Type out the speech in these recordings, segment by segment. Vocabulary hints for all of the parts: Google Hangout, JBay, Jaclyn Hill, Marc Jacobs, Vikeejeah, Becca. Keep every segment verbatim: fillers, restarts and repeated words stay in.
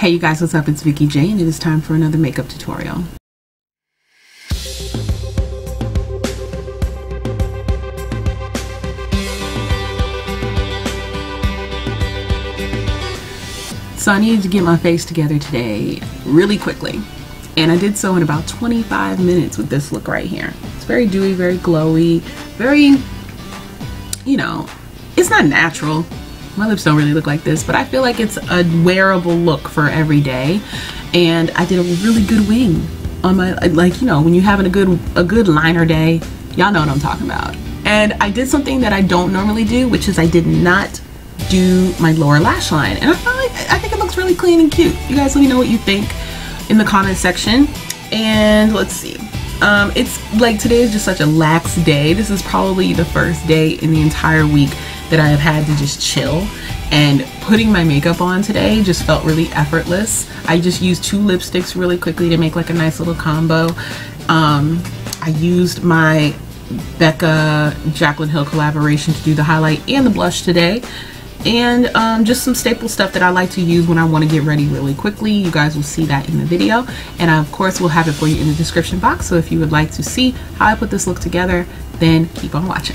Hey you guys, what's up? It's Vikeejeah and it is time for another makeup tutorial. So I needed to get my face together today really quickly, and I did so in about twenty-five minutes with this look right here. It's very dewy, very glowy, very, you know, it's not natural. My lips don't really look like this, but I feel like it's a wearable look for every day. And I did a really good wing on my, like, you know, when you're having a good a good liner day, y'all know what I'm talking about. And I did something that I don't normally do, which is I did not do my lower lash line, and I feel like I think it looks really clean and cute. You guys let me know what you think in the comment section. And let's see. Um, it's like today is just such a lax day. This is probably the first day in the entire week that I have had to just chill, and putting my makeup on today just felt really effortless. I just used two lipsticks really quickly to make like a nice little combo. Um, I used my Becca Jaclyn Hill collaboration to do the highlight and the blush today. And um, just some staple stuff that I like to use when I want to get ready really quickly. You guys will see that in the video, and I of course will have it for you in the description box. So if you would like to see how I put this look together, then keep on watching.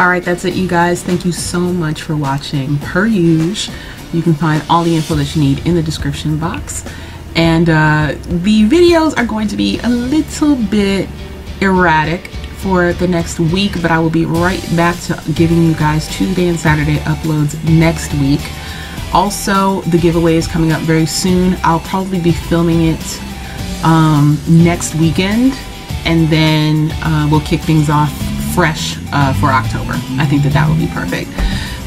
Alright, that's it, you guys. Thank you so much for watching. Per usual, you can find all the info that you need in the description box. And uh, the videos are going to be a little bit erratic for the next week, but I will be right back to giving you guys Tuesday and Saturday uploads next week. Also, the giveaway is coming up very soon. I'll probably be filming it um, next weekend, and then uh, we'll kick things off fresh uh, for October. I think that that will be perfect.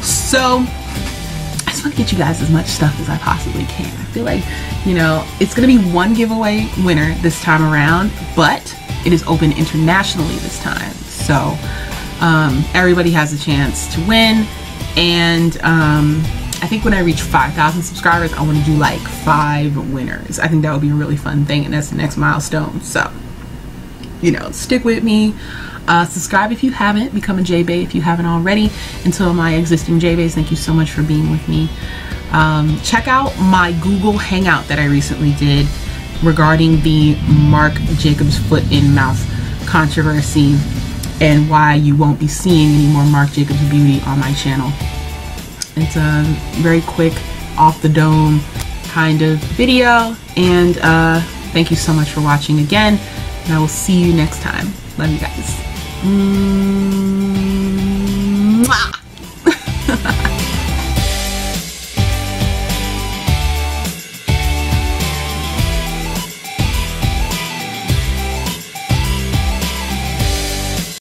So I just want to get you guys as much stuff as I possibly can. I feel like, you know, it's going to be one giveaway winner this time around, but it is open internationally this time. So um, everybody has a chance to win. And um, I think when I reach five thousand subscribers, I want to do like five winners. I think that would be a really fun thing, and that's the next milestone. So, you know, stick with me. Uh, subscribe if you haven't. Become a JBay if you haven't already. And to my existing JBays, thank you so much for being with me. Um, check out my Google Hangout that I recently did regarding the Marc Jacobs foot in mouth controversy and why you won't be seeing any more Marc Jacobs beauty on my channel. It's a very quick, off-the-dome kind of video. And uh, thank you so much for watching again. And I will see you next time. Love you guys. Mwah!